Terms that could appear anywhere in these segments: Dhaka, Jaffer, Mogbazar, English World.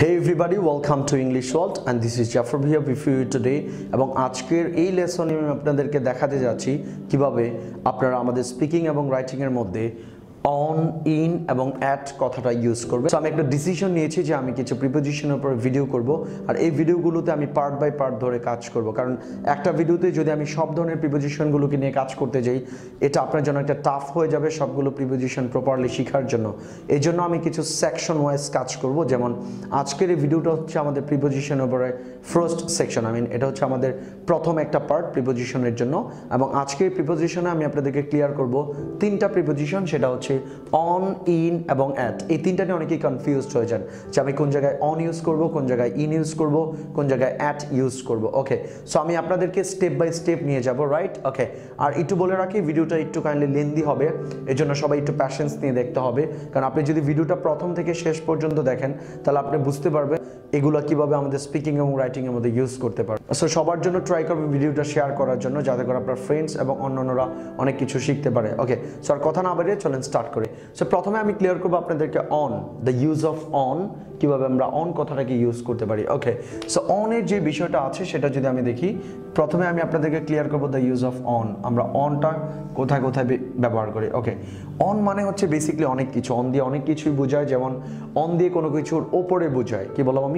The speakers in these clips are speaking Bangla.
Hey everybody, welcome to English World and this is Jaffer here with you today. এবং আজকের এই লেসনে আমি আপনাদেরকে দেখাতে যাচ্ছি কিভাবে আপনারা আমাদের স্পিকিং এবং রাইটিং এর মধ্যে on, in এবং at কথাটা ইউজ করবে। সো আমি একটা ডিসিশন নিয়েছি যে আমি কিছু প্রিপজিশনের উপর ভিডিও করব আর এই ভিডিওগুলোতে আমি পার্ট বাই পার্ট ধরে কাজ করব, কারণ একটা ভিডিওতে যদি আমি সব ধরনের প্রিপজিশনগুলোকে নিয়ে কাজ করতে যাই এটা আপনার জন্য একটা টাফ হয়ে যাবে সবগুলো প্রিপজিশন প্রপারলি শেখার জন্য। এই জন্য আমি কিছু সেকশন ওয়াইজ কাজ করব, যেমন আজকের এই ভিডিওটা হচ্ছে আমাদের প্রিপজিশনের উপরে ফার্স্ট সেকশন, এটা হচ্ছে আমাদের প্রথম একটা পার্ট প্রিপজিশনের জন্য। এবং আজকের প্রিপজিশনে আমি আপনাদেরকে ক্লিয়ার করব তিনটা প্রিপজিশন, সেটা হচ্ছে on, in এবং at। এই তিনটা নিয়ে অনেকেই কনফিউজড হয়ে যান যে আমি কোন জায়গায় on ইউজ করব, কোন জায়গায় in ইউজ করব, কোন জায়গায় at ইউজ করব। ওকে, সো আমি আপনাদেরকে স্টেপ বাই স্টেপ নিয়ে যাব, রাইট? ওকে, আর একটু বলে রাখি ভিডিওটা একটু কাইন্ডলি লেন্দি হবে, এর জন্য সবাই একটু প্যাশেন্স নিয়ে দেখতে হবে, কারণ আপনি যদি ভিডিওটা প্রথম থেকে শেষ পর্যন্ত দেখেন তাহলে আপনি বুঝতে পারবেন এগুলো কিভাবে আমাদের স্পিকিং এবং রাইটিং এর মধ্যে ইউজ করতে পারবেন। সো সবার জন্য ট্রাই করব ভিডিওটা শেয়ার করার জন্য, যাতে করে আপনার ফ্রেন্ডস এবং অন্যান্যরা অনেক কিছু শিখতে পারে। ওকে, সো আর কথা না বাড়িয়ে চলেন স্টার্ট করে। সো প্রথমে আমি ক্লিয়ার করব আপনাদেরকে on, the use of on, কিভাবে আমরা অন কথাটাকে ইউজ করতে পারি। ওকে, সো অন এর যে বিষয়টা আছে সেটা যদি আমি দেখি, প্রথমে আমি আপনাদেরকে ক্লিয়ার করব দ্য ইউজ অফ অন, আমরা অনটা কোথায় কোথায় ব্যবহার করি। ওকে, অন মানে হচ্ছে বেসিক্যালি অনেক কিছু, অন দিয়ে অনেক কিছুই বোঝায়। যেমন অন দিয়ে কোনো কিছুর ওপরে বোঝায়, কি বললাম আমি,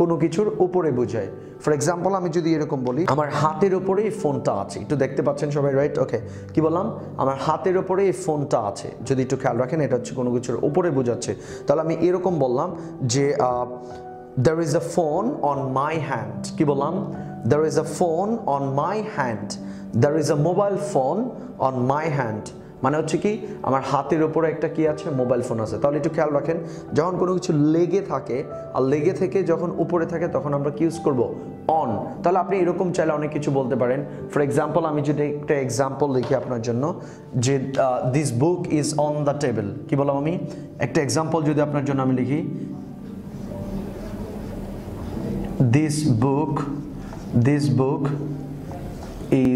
কোনো কিছুর উপরে বোঝায়। ফর এক্সাম্পল আমি যদি এরকম বলি, আমার হাতের উপরে এই ফোনটা আছে, একটু দেখতে পাচ্ছেন সবাই, রাইট? ওকে, কি বললাম, আমার হাতের উপরে এই ফোনটা আছে, যদি একটু খেয়াল রাখেন এটা হচ্ছে কোনো কিছুর উপরে বোঝাচ্ছে। তাহলে আমি এরকম বললাম যে there is a phone on my hand, কি বললাম, there is a phone on my hand, there is a mobile phone on my hand, মানে হচ্ছে কি আমার হাতের উপরে একটা কি আছে, মোবাইল ফোন আছে। তাহলে একটু খেয়াল রাখেন, যখন কোনো কিছু লেগে থাকে আর লেগে থেকে যখন উপরে থাকে তখন আমরা কি ইউজ করব, অন। তাহলে আপনি এরকম চাইলে অনেক কিছু বলতে পারেন। ফর এক্সাম্পল আমি যদি একটা এক্সাম্পল লিখি আপনার জন্য যে this book is on the table, কি বললাম আমি, একটা এক্সাম্পল যদি আপনার জন্য আমি লিখি, this book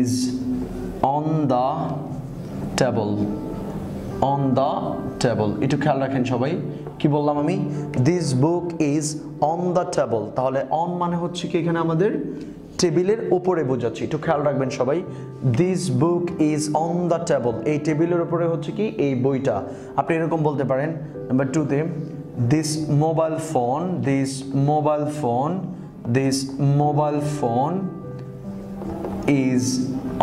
is on the table, on the table. একটু খেয়াল রাখেন সবাই, কি বললাম আমি, this book is on the table. তাহলে অন মানে হচ্ছে কি এখানে আমাদের টেবিলের ওপরে বোঝাচ্ছি, একটু খেয়াল রাখবেন সবাই, this book is on the table, এই টেবিলের ওপরে হচ্ছে কি এই বইটা। আপনি এরকম বলতে পারেন নাম্বার টুতে, this mobile phone is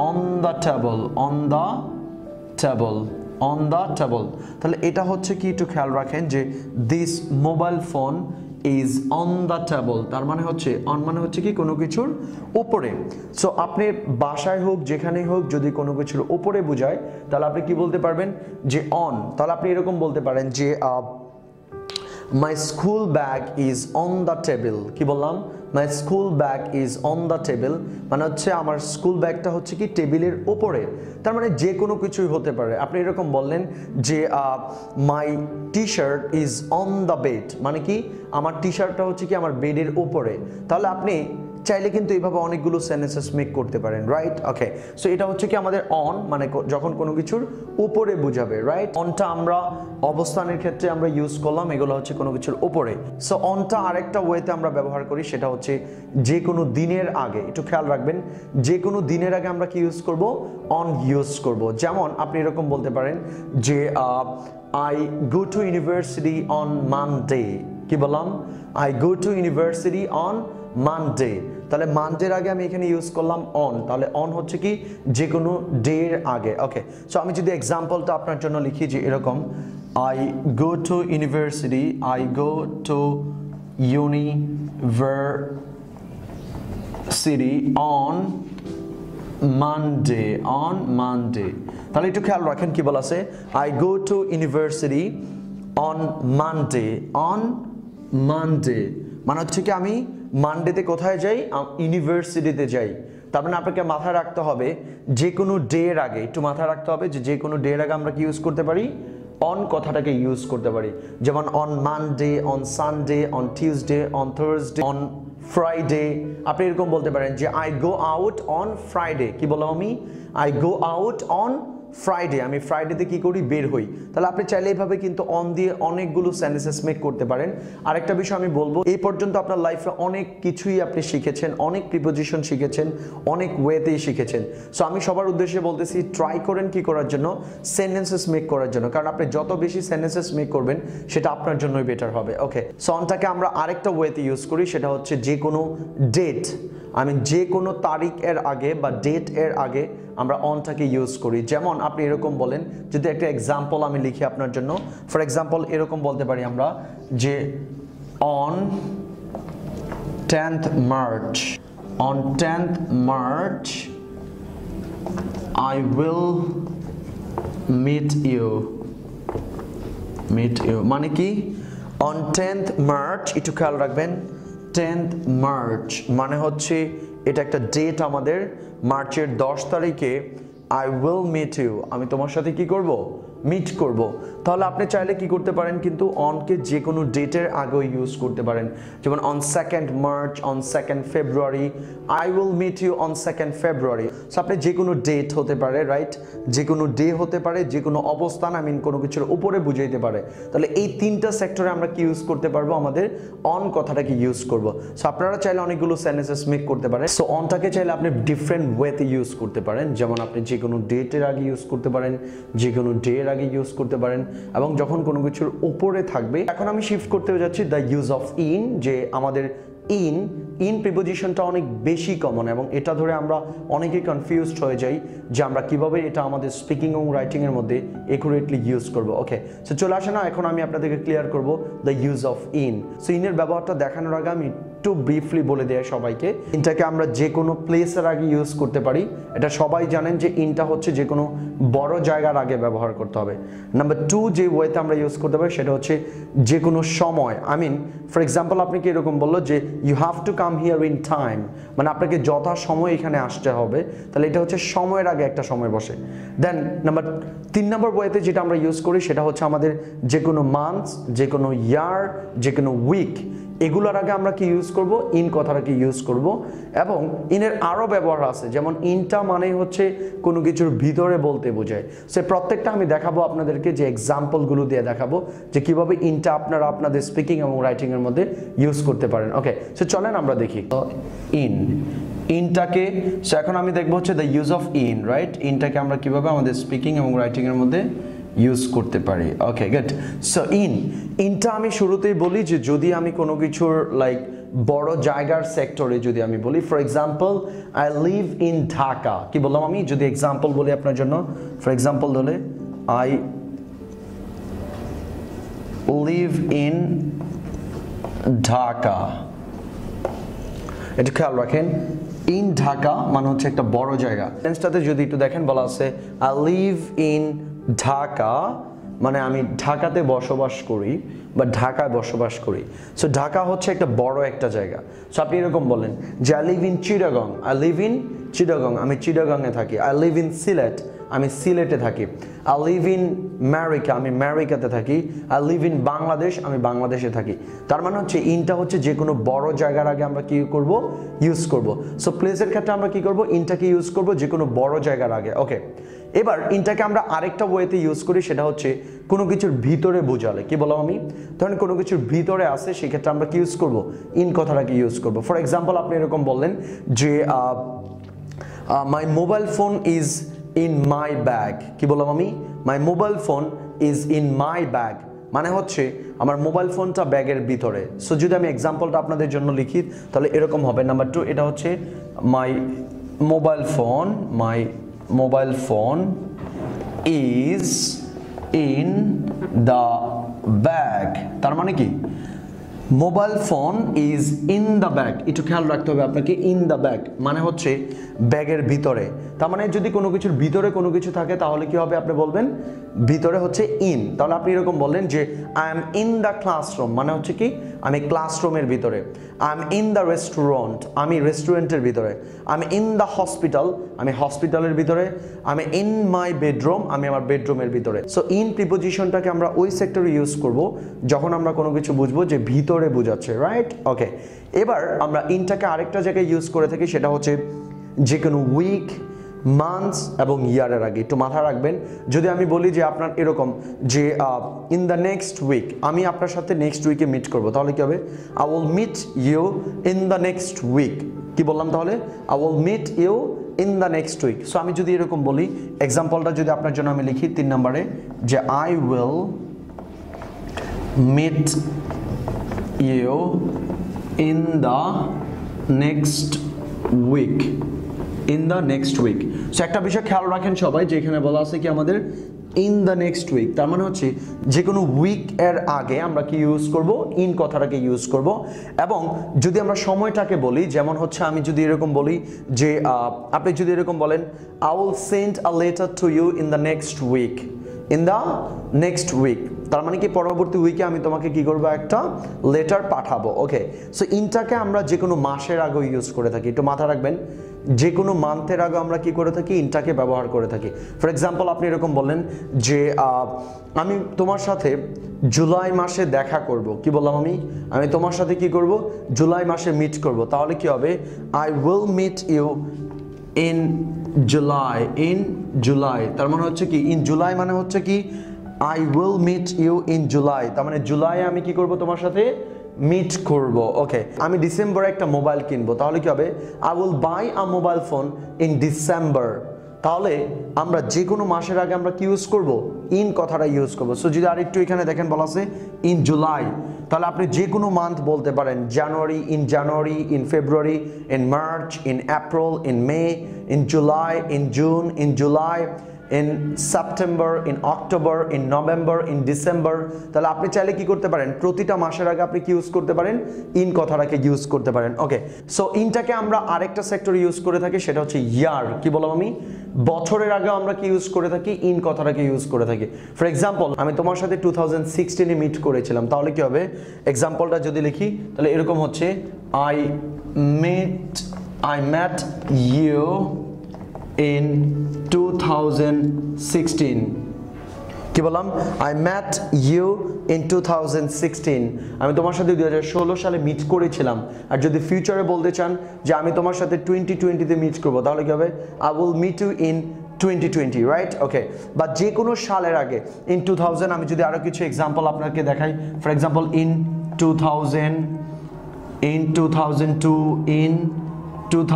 on the table, on the table. তাহলে এটা হচ্ছে কি, একটু খেয়াল রাখেন যে this mobile phone is on the table, তার মানে হচ্ছে on মানে হচ্ছে কি কোনো কিছুর উপরে। সো আপনি বাসায় হোক যেখানেই হোক যদি কোনো কিছুর উপরে বোঝায় তাহলে আপনি কি বলতে পারবেন যে on। তাহলে আপনি এরকম বলতে পারেন যে my school bag is on the table, কি বললাম, my school bag is on the table, মানে হচ্ছে আমার স্কুল ব্যাগটা হচ্ছে কি টেবিলের ওপরে। তার মানে যে কোনো কিছুই হতে পারে। আপনি এরকম বললেন যে my t-shirt is on the bed, মানে কি আমার টি শার্টটা হচ্ছে কি আমার বেডের ওপরে। তাহলে আপনি চাইলে কিন্তু এইভাবে অনেকগুলো সেন্টেন্সেস মেক করতে পারেন, রাইট? ওকে, সো এটা হচ্ছে কি আমাদের অন, মানে যখন কোনো কিছুর উপরে বোঝাবে, রাইট? অনটা আমরা অবস্থানের ক্ষেত্রে আমরা ইউজ করলাম, এগুলো হচ্ছে কোনো কিছুর উপরে। সো অনটা আরেকটা ওয়েতে আমরা ব্যবহার করি, সেটা হচ্ছে যে কোনো দিনের আগে। একটু খেয়াল রাখবেন, যে কোনো দিনের আগে আমরা কি ইউজ করব, অন ইউজ করব। যেমন আপনি এরকম বলতে পারেন যে I go to university on Monday, কি বললাম, I go to university on Monday। তাহলে মানডের আগে আমি এখানে ইউজ করলাম অন, তাহলে অন হচ্ছে কি যে কোনো ডের আগে। ওকে, সো আমি যদি এক্সাম্পলটা আপনার জন্য লিখি যে এরকম, I go to university on Monday, on Monday। তাহলে একটু খেয়াল রাখেন কি বলা আছে, I go to university on Monday, on Monday, মানে হচ্ছে কি আমি মানডেতে কোথায় যাই, ইউনিভার্সিটিতে যাই। তার মানে আপনাকে মাথায় রাখতে হবে যে কোনো ডের আগে, একটু মাথায় রাখতে হবে যে যে কোনো ডের আগে আমরা কি ইউজ করতে পারি, অন কথাটাকে ইউজ করতে পারি। যেমন on Monday, on Sunday, on Tuesday, on Thursday, on Friday. আপনি এরকম বলতে পারেন যে I go out on Friday, কি বললাম আমি, I go out on Friday, I mean Friday the কি করি বের হই, তাহলে আপনি চাইলে এইভাবে কিন্তু অন দিয়ে অনেকগুলো সেন্টেন্সেস মেক করতে পারেন। আরেকটা বিষয় আমি বলবো, এই পর্যন্ত আপনার লাইফে অনেক কিছুই আপনি শিখেছেন, অনেক প্রিপজিশন শিখেছেন, অনেক ওয়েতেই শিখেছেন। সো আমি সবার উদ্দেশ্যে বলতেছি ট্রাই করেন কি করার জন্য, সেন্টেন্সেস মেক করার জন্য, কারণ আপনি যত বেশি সেন্টেন্সেস মেক করবেন সেটা আপনার জন্যই বেটার হবে। ওকে, সো অনটাকে আমরা আরেকটা ওয়েতে ইউজ করি, সেটা হচ্ছে যে কোনো ডেট, আই মিন যে কোনো তারিখ এর আগে বা ডেট এর আগে আমরা অনটাকে ইউজ করি। যেমন আপনি এরকম বলেন, যদি একটা এক্সাম্পল আমি লিখি আপনার জন্য, ফর এক্সাম্পল এরকম বলতে পারি আমরা যে on 10th March, on 10th March I will meet you, মানে কি on 10th March, একটু খেয়াল রাখবেন 10th March মানে হচ্ছে এটা একটা ডেট আমাদের, মার্চের 10 তারিখে I will meet you, আমি তোমার সাথে কি করব, মিট করব। তাহলে আপনি চাইলে কি করতে পারেন কিন্তু অনকে যে কোনো ডেটের আগে ইউজ করতে পারেন, যেমন on 2nd March, on 2nd February, I will meet you on 2nd February। So আপনি যে কোনো ডেট হতে পারে, রাইট, যে কোনো ডে হতে পারে, যে কোনো অবস্থান, আই মিন কোনো কিছুর উপরে বুঝাইতে পারে। তাহলে এই তিনটা সেক্টরে আমরা কি ইউজ করতে পারবো, আমাদের অন কথাটাকে ইউজ করব। সো আপনারা চাইলে অনেকগুলো সেন্টেন্সেস মেক করতে পারেন। সো অনটাকে চাইলে আপনি ডিফারেন্ট ওয়েতে ইউজ করতে পারেন, যেমন আপনি যে কোনো ডেটের আগে ইউজ করতে পারেন, যে কোনো ডে আগে ইউজ করতে পারেন, এবং যখন কোনো কিছুর উপরে থাকবে। এখন আমি শিফট করতে যাচ্ছি দ্য ইউজ অফ ইন, যে আমাদের ইন ইন প্রিপোজিশনটা অনেক বেশি কমন, এবং এটা ধরে আমরা অনেকেই কনফিউজড হয়ে যাই যে আমরা কিভাবে এটা আমাদের স্পিকিং এবং রাইটিংয়ের মধ্যে একুরেটলি ইউজ করব। ওকে, সো চলে আসে না, এখন আমি আপনাদেরকে ক্লিয়ার করব the use of in. So ইনের ব্যবহারটা দেখানোর আগে আমি একটু ব্রিফলি বলে দেয় সবাইকে, ইনটাকে আমরা যে কোনো প্লেসের আগে ইউজ করতে পারি, এটা সবাই জানেন যে ইনটা হচ্ছে যে কোনো বড় জায়গার আগে ব্যবহার করতে হবে। নাম্বার 2 যে ওয়েতে আমরা ইউজ করতে পারি সেটা হচ্ছে যে কোনো সময়, আই মিন ফর এক্সাম্পল আপনি কি এরকম বললো যে you have to come here in time, মানে আপনাকে যথা সময় এখানে আসতে হবে, তাহলে এটা হচ্ছে সময়ের আগে একটা সময় বসে। দেন নাম্বার 3 নম্বর ওয়েতে যেটা আমরা ইউজ করি সেটা হচ্ছে আমাদের যে কোনো মান্থ, যে কোনো ইয়ার, যে কোনো উইক, এগুলোর আগে আমরা কি ইউজ করব, ইন কথাটাকে ইউজ করব। এবং ইনের আরও ব্যবহার আছে, যেমন ইনটা মানে হচ্ছে কোনো কিছুর ভিতরে বলতে বোঝায়। সে প্রত্যেকটা আমি দেখাবো আপনাদেরকে, যে এক্সাম্পলগুলো দিয়ে দেখাবো যে কিভাবে ইনটা আপনারা আপনাদের স্পিকিং এবং রাইটিংয়ের মধ্যে ইউজ করতে পারেন। ওকে, সো চলেন আমরা দেখি ইন ইনটাকে। সো এখন আমি দেখবো হচ্ছে the use of in, right, ইনটাকে আমরা কিভাবে আমাদের স্পিকিং এবং রাইটিংয়ের মধ্যে ইউজ করতে পারি। Okay good. সো ইনটা আমি শুরুতেই বলি যে যদি আমি কোনো কিছুর লাইক বড় জায়গার সেক্টরে যদি আমি বলি, for example I live in Dhaka, কি বললাম আমি, যদি এক্সাম্পল বলি আপনার জন্য, ফর এক্সাম্পল ধরে আই লিভ ইন ঢাকা, এটা খেয়াল রাখেন ইন ঢাকা মানে হচ্ছে একটা বড় জায়গা। সেন্সটাতে যদি একটু দেখেন বলা আছে আই লিভ ইন ঢাকা, মানে আমি ঢাকাতে বসবাস করি বা ঢাকায় বসবাস করি। সো ঢাকা হচ্ছে একটা বড় একটা জায়গা। সো আপনি এরকম বলেন যে I live in Chittagong, I live in Chittagong, আমি চিটাগংয়ে থাকি। আই লিভ ইন সিলেট, আমি সিলেটে থাকি। আই লিভ ইন আমেরিকা, আমি আমেরিকাতে থাকি। আই লিভ ইন বাংলাদেশ, আমি বাংলাদেশে থাকি। তার মানে হচ্ছে ইনটা হচ্ছে যে কোনো বড় জায়গার আগে আমরা কি করব, ইউজ করব। সো প্লেসের ক্ষেত্রে আমরা কি করব, ইনটাকে ইউজ করব যে কোনো বড় জায়গার আগে। ওকে, এবার ইনটাকে আমরা আরেকটা ওয়েতে ইউজ করি, সেটা হচ্ছে কোনো কিছুর ভিতরে বোঝালে, কি বললাম আমি, ধরেন কোনো কিছুর ভিতরে আসে, সেক্ষেত্রে আমরা কি ইউজ করব, ইন কথাটাকে ইউজ করব। ফর এক্সাম্পল আপনি এরকম বললেন যে my mobile phone is in my bag, কি বললাম আমি, my mobile phone is in my bag মানে হচ্ছে আমার মোবাইল ফোনটা ব্যাগের ভিতরে। সো যদি আমি এক্সাম্পলটা আপনাদের জন্য লিখি তাহলে এরকম হবে। নাম্বার 2 এটা হচ্ছে my mobile phone is in the bag, তার মানে কি mobile phone is in the bag, একটু খেয়াল রাখতে হবে আপনাকে, ইন দ্য ব্যাগ মানে হচ্ছে ব্যাগের ভিতরে। তার মানে যদি কোনো কিছুর ভিতরে কোনো কিছু থাকে তাহলে কি হবে, আপনি বলবেন ভিতরে হচ্ছে ইন। তাহলে আপনি এরকম বললেন যে I am in the classroom, মানে হচ্ছে কি আমি ক্লাসরুমের ভিতরে। I am in the restaurant, আমি রেস্টুরেন্টের ভিতরে। I am in the hospital, আমি হসপিটালের ভিতরে। I am in my bedroom, আমি আমার বেডরুমের ভিতরে। সো ইন প্রিপোজিশনটাকে আমরা ওই সেক্টরে ইউজ করব যখন আমরা কোনো কিছু বুঝবো যে ভিতরে বোঝাচ্ছে, রাইট। ওকে, এবার আমরা ইনটাকে আরেকটা জায়গায় ইউজ করে থাকি, সেটা হচ্ছে যে কোনো week, months ebong year er age to matha rakhben jodi ami boli je apnar erokom je in the next week ami apnar sathe next week e meet korbo tahole ki hobe I will meet you in the next week ki bollam tahole I will meet you in the next week so ami jodi erokom boli example ta jodi apnar jonno ami likhi 3 number e je I will meet you in the next week in the next week so ekta bishoy kheyal rakhen shobai je ekhane bola ache ki amader in the next week tar mane hocche je kono week er age amra ki use korbo in kotha ta ke use korbo ebong jodi amra shomoy ta ke boli jemon hocche ami jodi erokom boli je apni jodi erokom bolen I will send a letter to you in the next week তার মানে কি পরবর্তী উইকে আমি তোমাকে কি করব একটা লেটার পাঠাবো ওকে সো ইনটাকে আমরা যে কোনো মাসের আগে ইউজ করে থাকি একটু মাথা রাখবেন যে কোনো মান্থের আগে আমরা কি করে থাকি ইনটাকে ব্যবহার করে থাকি ফর एग्जांपल আপনি এরকম বললেন যে আমি তোমার সাথে জুলাই মাসে দেখা করব কি বললাম আমি তোমার সাথে কি করব জুলাই মাসে মিট করব তাহলে কি হবে I will meet you in July তার মানে হচ্ছে কি in July মানে হচ্ছে কি I will meet you in July তার মানে জুলাই আমি কি করব তোমার সাথে মিট করব ওকে আমি ডিসেম্বরে একটা মোবাইল কিনবো তাহলে কি হবে I will buy a mobile phone in December তাহলে আমরা যে কোনো মাসের আগে আমরা কি ইউজ করব ইন কথাটা ইউজ করব সো যদি আরেকটু এখানে দেখেন বলা আছে in July তাহলে আপনি যে কোনো মান্থ বলতে পারেন জানুয়ারি in February in March in April in May in July in June in July in September, in October, in November, in December তাহলে আপনি চাইলে কি করতে পারেন প্রতিটা মাসের আগে আপনি কি ইউজ করতে পারেন ইন কথাটাকে ইউজ করতে পারেন ওকে সো ইনটাকে আমরা আরেকটা সেক্টরে ইউজ করে থাকি সেটা হচ্ছে ইয়ার কি বললাম আমি বছরের আগে আমরা কি ইউজ করে থাকি ইন কথাটাকে ইউজ করে থাকি ফর एग्जांपल আমি তোমার সাথে 2016 এ মিট করেছিলাম তাহলে কি হবে एग्जांपलটা যদি লিখি তাহলে এরকম হচ্ছে I met you in 2016 I met you in 2016 আমি তোমার সাথে 2016 সালে মিট করেছিলাম আর যদি ফিউচারে বলতে চান যে আমি তোমার সাথে 2020 তে মিট করব তাহলে কি হবে I will meet you in 2020 right okay but যে কোনো সালের আগে in 2000 আমি যদি আরো কিছু एग्जांपल আপনাদের দেখাই for example in 2000 in 2002 in 2002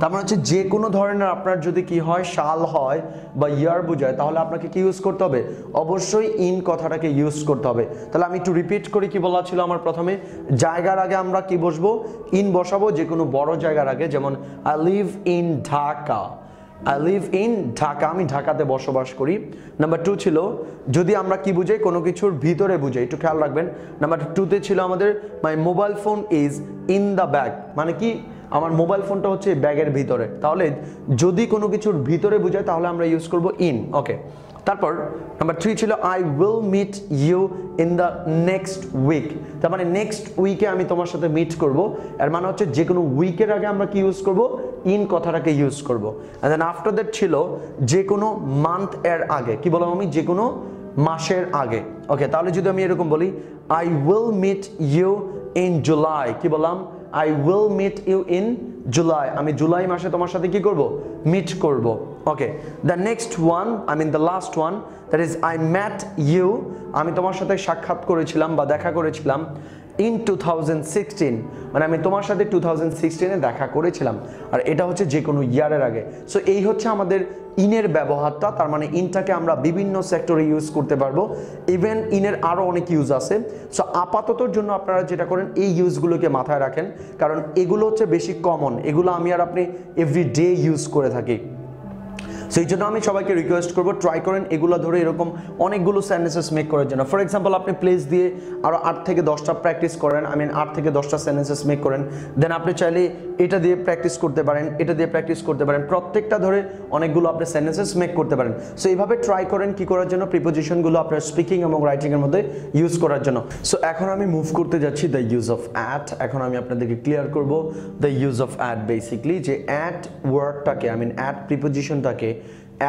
তার মানে হচ্ছে যে কোনো ধরনের আপনার যদি কি হয় সাল হয় বা ইয়ার বোঝায় তাহলে আপনাকে কি ইউজ করতে হবে অবশ্যই ইন কথাটাকে ইউজ করতে হবে তাহলে আমি একটু রিপিট করি কি বলা ছিল আমার প্রথমে জায়গার আগে আমরা কি বসবো ইন বসাবো যে কোনো বড় জায়গার আগে যেমন I live in Dhaka আমি ঢাকাতে বসবাস করি নাম্বার 2 ছিল যদি আমরা কি বুঝাই কোনো কিছুর ভিতরে বুঝাই একটু খেয়াল রাখবেন নাম্বার 2 তে ছিল আমাদের my mobile phone is in the bag মানে কি আমার মোবাইল ফোনটা হচ্ছে ব্যাগের ভিতরে তাহলে যদি কোনো কিছুর ভিতরে বোঝায় তাহলে আমরা ইউজ করব ইন ওকে তারপর নাম্বার 3 ছিল I will meet you in the next week তার মানে নেক্সট উইকে আমি তোমার সাথে মিট করব এর মানে হচ্ছে যে কোনো উইকের আগে আমরা কি ইউজ করব ইন কথাটাকে ইউজ করব এন্ড দেন আফটার দ্যাট ছিল যে কোনো মান্থ এর আগে কি বললাম আমি যে কোনো মাসের আগে ওকে তাহলে যদি আমি এরকম বলি I will meet you in July কি বললাম I will meet you in July আমি জুলাই মাসে তোমার সাথে কি করব মিট করব ওকে the next one I mean the last one that is I met you আমি তোমার সাথে সাক্ষাৎ করেছিলাম বা দেখা করেছিলাম in 2016 মানে আমি তোমার সাথে 2016 এ দেখা করেছিলাম আর এটা হচ্ছে যে কোনো ইয়ারের আগে সো এই হচ্ছে আমাদের ইনের ব্যবহারটা তার মানে ইনটাকে আমরা বিভিন্ন সেক্টরে ইউজ করতে পারবো इवन ইনের আরো অনেক ইউজ আছে সো আপাততর জন্য আপনারা যেটা করেন এই ইউজগুলোকে মাথায় রাখেন কারণ এগুলো হচ্ছে বেশি কমন এগুলো আমি আর আপনি এভরিডে ইউজ করে থাকি সো এইজন্য আমি সবাইকে রিকোয়েস্ট করব ট্রাই করেন এগুলা ধরে এরকম অনেকগুলো সেন্টেন্সেস মেক করার জন্য ফর एग्जांपल আপনি প্লেস দিয়ে আর 8 থেকে 10 টা প্র্যাকটিস করেন আই মিন 8 থেকে 10 টা সেন্টেন্সেস মেক করেন দেন আপনি চাইলে এটা দিয়ে প্র্যাকটিস করতে পারেন এটা দিয়ে প্র্যাকটিস করতে পারেন প্রত্যেকটা ধরে অনেকগুলো আপনি সেন্টেন্সেস মেক করতে পারেন সো এইভাবে ট্রাই করেন কি করার জন্য প্রিপজিশন গুলো আপনার স্পিকিং এবং রাইটিং এর মধ্যে ইউজ করার জন্য সো এখন আমি মুভ করতে যাচ্ছি দ্য ইউজ অফ অ্যাট এখন আমি আপনাদেরকে ক্লিয়ার করব the use of at basically যে অ্যাট ওয়ার্ডটাকে আই মিন অ্যাট প্রিপজিশনটাকে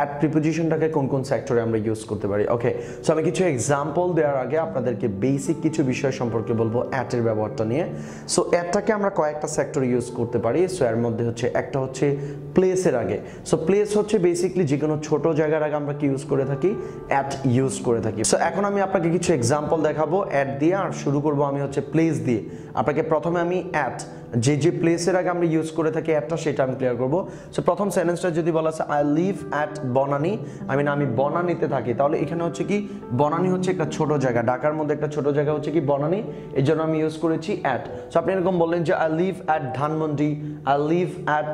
at preposition টাকে কোন কোন সেক্টরে আমরা ইউজ করতে পারি। ওকে, সো আমি কিছু एग्जांपल দেওয়ার আগে আপনাদেরকে বেসিক কিছু বিষয় সম্পর্কে বলবো at এর ব্যবহারটা নিয়ে। সো atটাকে আমরা কয়েকটা সেক্টরে ইউজ করতে পারি। সো এর মধ্যে হচ্ছে একটা হচ্ছে place এর আগে। সো place হচ্ছে বেসিক্যালি যে কোনো ছোট জায়গার আগে আমরা কি ইউজ করে থাকি, at ইউজ করে থাকি। সো এখন আমি আপনাকে কিছু एग्जांपल দেখাবো at দিয়ে, আর শুরু করব আমি হচ্ছে place দিয়ে। আপনাকে প্রথমে আমি at যে যে প্লেসের আগে আমরা ইউজ করে থাকি অ্যাটটা সেটা আমি ক্লিয়ার করব। সো প্রথম সেন্টেন্সটা যদি বলা আছে আই লিভ অ্যাট বনানী, আমি বনানীতে থাকি, তাহলে এখানে হচ্ছে কি বনানী হচ্ছে একটা ছোট জায়গা, ঢাকার মধ্যে একটা ছোট জায়গা হচ্ছে কি বনানী, এর জন্য আমি ইউজ করেছি অ্যাট। সো আপনি এরকম বললেন যে I live at Dhanmondi, I live at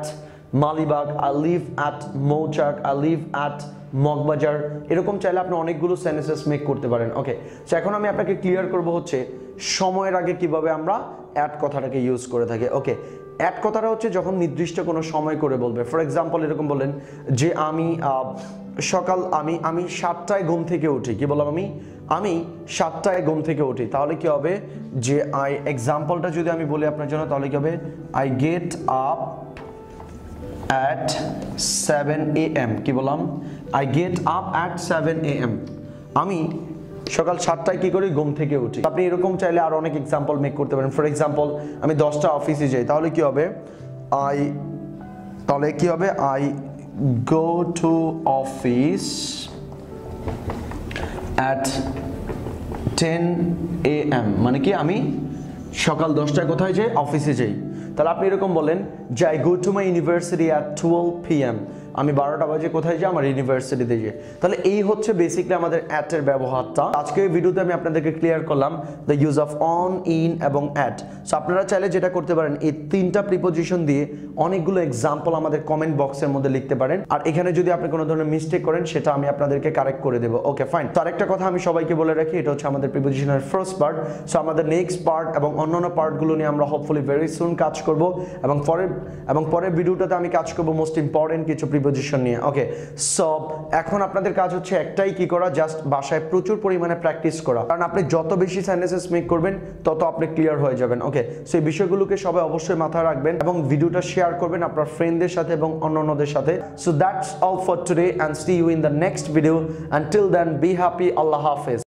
Malibagh, I live at Mouchak, I live at Moghbazar, এরকম চাইলে আপনি অনেকগুলো সেন্টেন্সেস মেক করতে পারেন। ওকে, সো এখন আমি আপনাকে ক্লিয়ার করব হচ্ছে সময়ের আগে কিভাবে আমরা অ্যাট কথাটাকে ইউজ করে থাকি। ওকে, অ্যাট কথাটা হচ্ছে যখন নির্দিষ্ট কোনো সময় করে বলবে। ফর এক্সাম্পল এরকম বললেন যে আমি 7টায় ঘুম থেকে উঠি, কি বললাম, আমি 7টায় ঘুম থেকে উঠি, তাহলে কি হবে যে আই, এক্সাম্পলটা যদি আমি বলি আপনার জন্য, তাহলে কি হবে I get up at 7 AM, কি বললাম I get up at 7 AM, আমি সকাল 7টায় কি করি, ঘুম থেকে উঠি। আপনি এরকম চাইলে আর অনেক এক্সাম্পল মেক করতে পারেন। ফর এক্সাম্পল আমি 10টা অফিসে যাই, তাহলে কি হবে I go to office at 10 AM, মানে কি আমি সকাল 10টায় কোথায় যাই, অফিসে যাই। তাহলে আপনি এরকম বলেন যে I go to my university at 12 PM, আমি 12টা বাজে কোথায় যাই, আমার ইউনিভার্সিটিতে যাই। তাহলে এই হচ্ছে বেসিক্যালি আমাদের at এর ব্যবহারটা। আজকে এই ভিডিওতে আমি আপনাদেরকে ক্লিয়ার করলাম the use of on, in এবং at। সো আপনারা চাইলে যেটা করতে পারেন, এই তিনটা প্রিপোজিশন দিয়ে অনেকগুলো এক্সাম্পল আমাদের কমেন্ট বক্সের মধ্যে লিখতে পারেন, আর এখানে যদি আপনি কোনো ধরনের মিস্টেক করেন সেটা আমি আপনাদেরকে কারেক্ট করে দেবো। Okay fine. তো আরেকটা কথা আমি সবাইকে বলে রাখি, এটা হচ্ছে আমাদের প্রিপোজিশনের ফার্স্ট পার্ট। সো আমাদের নেক্সট পার্ট এবং অন্যান্য পার্টগুলো নিয়ে আমরা হোপফুলি ভেরি সুন কাজ করব, এবং পরের ভিডিওটাতে আমি কাজ করব মোস্ট ইম্পর্টেন্ট কিছু প্রিপোজিশন নিয়ে। ওকে, সো এখন আপনাদের কাজ হচ্ছে একটাই, কি করা, জাস্ট বাসায় প্রচুর পরিমাণে প্র্যাকটিস করা, কারণ আপনি যত বেশি সেন্টেন্সেস মেক করবেন তত আপনি ক্লিয়ার হয়ে যাবেন। ওকে, সো এই বিষয়গুলোকে সবাই অবশ্যই মাথায় রাখবেন এবং ভিডিওটা শেয়ার করবেন আপনার ফ্রেন্ডদের সাথে এবং অন্যদের সাথে। So that's all for today, and see you in the next video. Until then be happy, আল্লাহ হাফেজ।